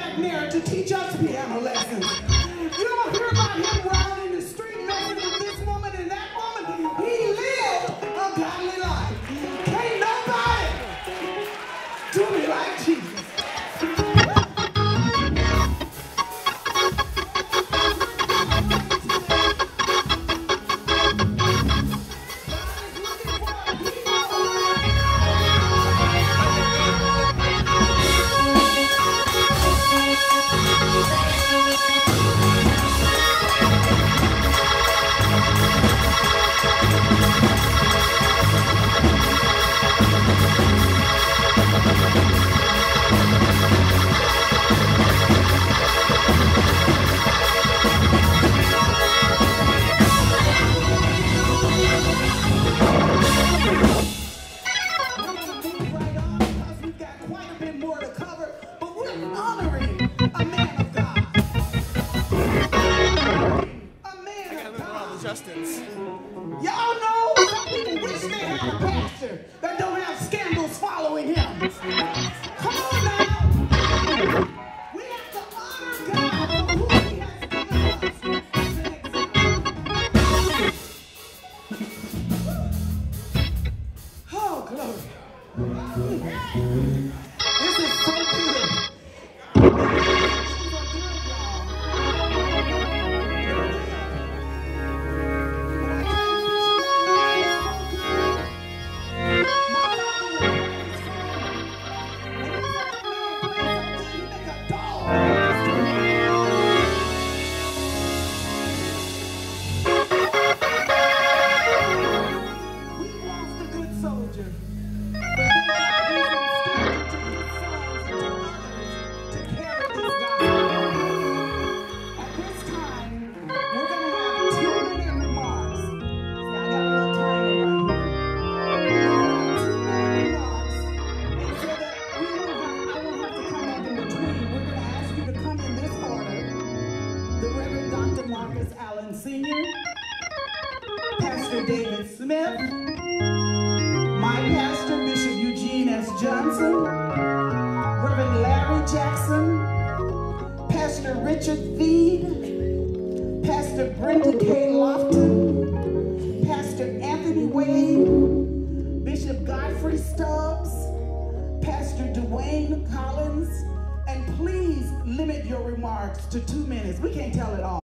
McNair to teach us piano lessons. You don't hear about him riding in the street messing with this woman and that woman. He lived a godly life. Can't nobody do me like Jesus. Dwayne Collins, and please limit your remarks to 2 minutes. We can't tell it all.